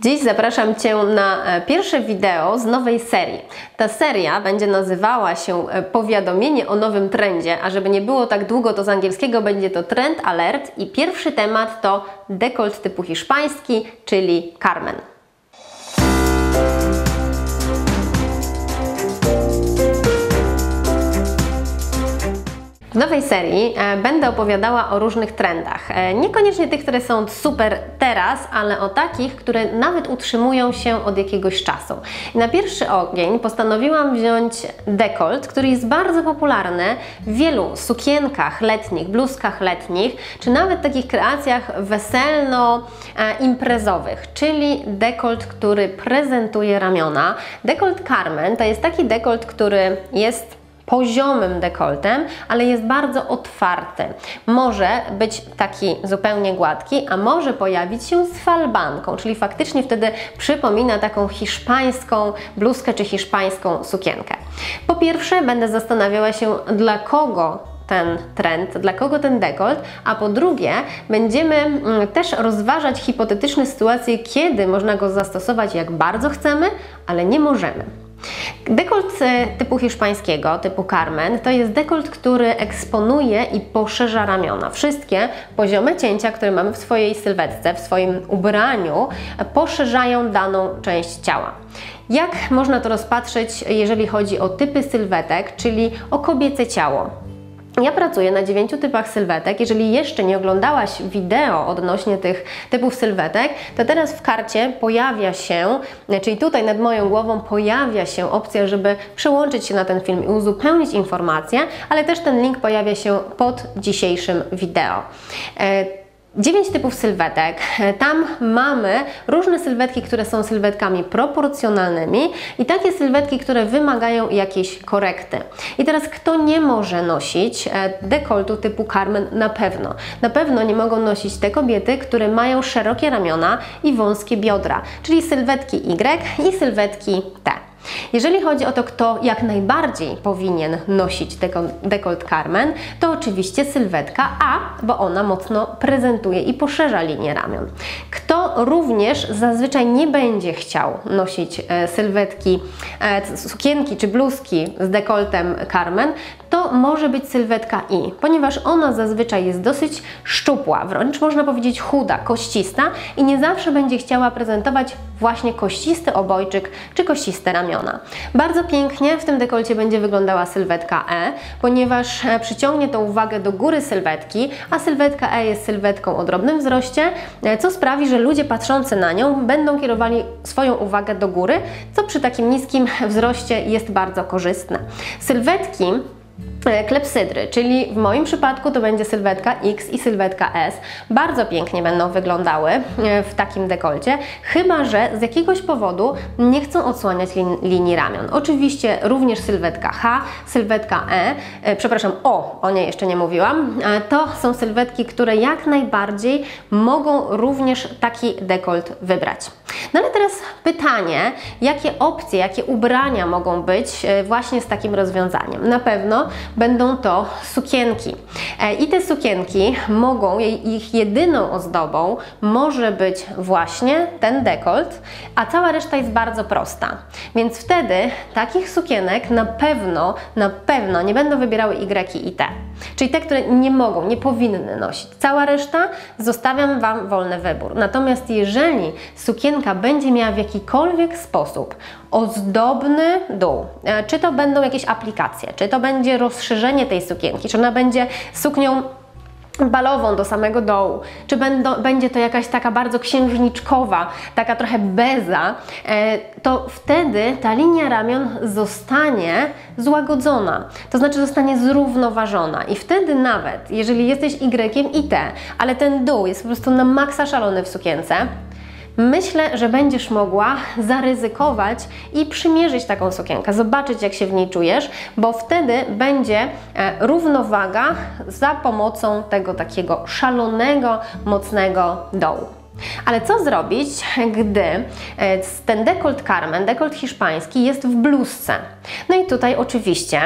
Dziś zapraszam Cię na pierwsze wideo z nowej serii. Ta seria będzie nazywała się Powiadomienie o nowym trendzie, a żeby nie było tak długo, to z angielskiego będzie to Trend Alert i pierwszy temat to dekolt typu hiszpański, czyli Carmen. W nowej serii będę opowiadała o różnych trendach. Niekoniecznie tych, które są super teraz, ale o takich, które nawet utrzymują się od jakiegoś czasu. Na pierwszy ogień postanowiłam wziąć dekolt, który jest bardzo popularny w wielu sukienkach letnich, bluzkach letnich, czy nawet takich kreacjach weselno-imprezowych, czyli dekolt, który prezentuje ramiona. Dekolt Carmen to jest taki dekolt, który jest poziomym dekoltem, ale jest bardzo otwarty. Może być taki zupełnie gładki, a może pojawić się z falbanką, czyli faktycznie wtedy przypomina taką hiszpańską bluzkę czy hiszpańską sukienkę. Po pierwsze będę zastanawiała się, dla kogo ten trend, dla kogo ten dekolt, a po drugie będziemy też rozważać hipotetyczne sytuacje, kiedy można go zastosować jak bardzo chcemy, ale nie możemy. Dekolt typu hiszpańskiego, typu Carmen, to jest dekolt, który eksponuje i poszerza ramiona. Wszystkie poziome cięcia, które mamy w swojej sylwetce, w swoim ubraniu, poszerzają daną część ciała. Jak można to rozpatrzyć, jeżeli chodzi o typy sylwetek, czyli o kobiece ciało? Ja pracuję na 9 typach sylwetek. Jeżeli jeszcze nie oglądałaś wideo odnośnie tych typów sylwetek, to teraz w karcie pojawia się, czyli tutaj nad moją głową pojawia się opcja, żeby przełączyć się na ten film i uzupełnić informacje, ale też ten link pojawia się pod dzisiejszym wideo. 9 typów sylwetek. Tam mamy różne sylwetki, które są sylwetkami proporcjonalnymi i takie sylwetki, które wymagają jakiejś korekty. I teraz kto nie może nosić dekoltu typu Carmen na pewno? Na pewno nie mogą nosić te kobiety, które mają szerokie ramiona i wąskie biodra, czyli sylwetki Y i sylwetki T. Jeżeli chodzi o to, kto jak najbardziej powinien nosić dekolt Carmen, to oczywiście sylwetka A, bo ona mocno prezentuje i poszerza linię ramion. Kto również zazwyczaj nie będzie chciał nosić sylwetki, sukienki czy bluzki z dekoltem Carmen, to może być sylwetka I, ponieważ ona zazwyczaj jest dosyć szczupła, wręcz można powiedzieć chuda, koścista i nie zawsze będzie chciała prezentować właśnie kościsty obojczyk czy kościste ramiona. Bardzo pięknie w tym dekolcie będzie wyglądała sylwetka E, ponieważ przyciągnie tą uwagę do góry sylwetki, a sylwetka E jest sylwetką o drobnym wzroście, co sprawi, że ludzie patrzący na nią będą kierowali swoją uwagę do góry, co przy takim niskim wzroście jest bardzo korzystne. Sylwetki klepsydry, czyli w moim przypadku to będzie sylwetka X i sylwetka S. Bardzo pięknie będą wyglądały w takim dekolcie, chyba że z jakiegoś powodu nie chcą odsłaniać linii ramion. Oczywiście również sylwetka H, sylwetka E, przepraszam, o niej jeszcze nie mówiłam, to są sylwetki, które jak najbardziej mogą również taki dekolt wybrać. No ale teraz pytanie, jakie opcje, jakie ubrania mogą być właśnie z takim rozwiązaniem? Na pewno będą to sukienki. I te sukienki mogą, ich jedyną ozdobą może być właśnie ten dekolt, a cała reszta jest bardzo prosta. Więc wtedy takich sukienek na pewno nie będą wybierały Y i T. Czyli te, które nie mogą, nie powinny nosić. Cała reszta zostawiam Wam wolny wybór. Natomiast jeżeli sukienka będzie miała w jakikolwiek sposób ozdobny dół, czy to będą jakieś aplikacje, czy to będzie rozszerzenie tej sukienki, czy ona będzie suknią balową do samego dołu, czy będzie to jakaś taka bardzo księżniczkowa, taka trochę beza, to wtedy ta linia ramion zostanie złagodzona, to znaczy zostanie zrównoważona i wtedy nawet, jeżeli jesteś Y i T, ale ten dół jest po prostu na maksa szalony w sukience, myślę, że będziesz mogła zaryzykować i przymierzyć taką sukienkę, zobaczyć jak się w niej czujesz, bo wtedy będzie równowaga za pomocą tego takiego szalonego, mocnego dołu. Ale co zrobić, gdy ten dekolt Carmen, dekolt hiszpański jest w bluzce? No i tutaj oczywiście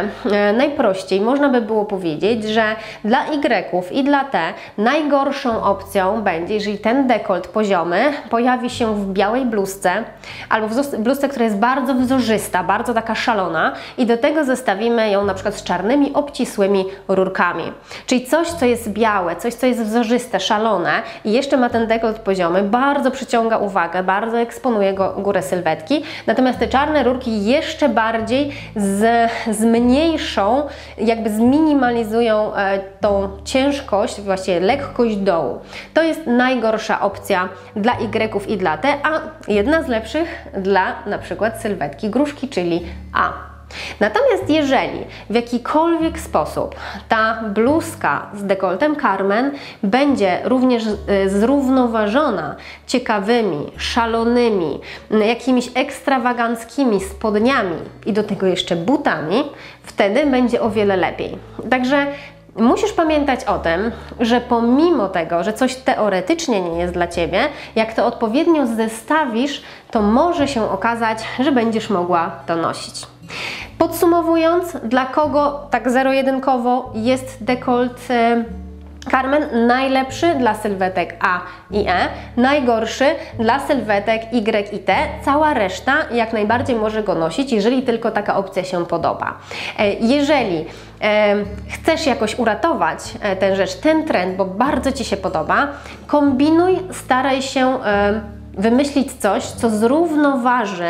najprościej można by było powiedzieć, że dla Y-ów i dla T najgorszą opcją będzie, jeżeli ten dekolt poziomy pojawi się w białej bluzce albo w bluzce, która jest bardzo wzorzysta, bardzo taka szalona i do tego zestawimy ją na przykład z czarnymi, obcisłymi rurkami. Czyli coś, co jest białe, coś, co jest wzorzyste, szalone i jeszcze ma ten dekolt poziomy, bardzo przyciąga uwagę, bardzo eksponuje górę sylwetki, natomiast te czarne rurki jeszcze bardziej zmniejszą, jakby zminimalizują tą ciężkość, właściwie lekkość dołu. To jest najgorsza opcja dla Y i dla T, a jedna z lepszych dla na przykład sylwetki gruszki, czyli A. Natomiast jeżeli w jakikolwiek sposób ta bluzka z dekoltem Carmen będzie również zrównoważona ciekawymi, szalonymi, jakimiś ekstrawaganckimi spodniami i do tego jeszcze butami, wtedy będzie o wiele lepiej. Także musisz pamiętać o tym, że pomimo tego, że coś teoretycznie nie jest dla Ciebie, jak to odpowiednio zestawisz, to może się okazać, że będziesz mogła to nosić. Podsumowując, dla kogo tak zero-jedynkowo jest dekolt Carmen? Najlepszy dla sylwetek A i E, najgorszy dla sylwetek Y i T. Cała reszta jak najbardziej może go nosić, jeżeli tylko taka opcja się podoba. Jeżeli chcesz jakoś uratować tę rzecz, ten trend, bo bardzo Ci się podoba, kombinuj, staraj się wymyślić coś, co zrównoważy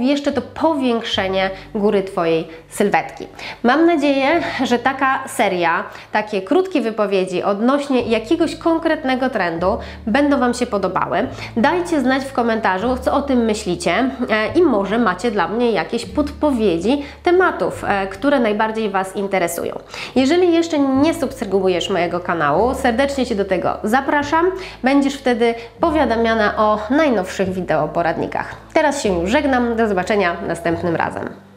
jeszcze to powiększenie góry Twojej sylwetki. Mam nadzieję, że taka seria, takie krótkie wypowiedzi odnośnie jakiegoś konkretnego trendu będą Wam się podobały. Dajcie znać w komentarzu, co o tym myślicie i może macie dla mnie jakieś podpowiedzi tematów, które najbardziej Was interesują. Jeżeli jeszcze nie subskrybujesz mojego kanału, serdecznie Cię do tego zapraszam. Będziesz wtedy powiadamiana o najnowszych wideoporadnikach. Teraz się już żegnam. Do zobaczenia następnym razem.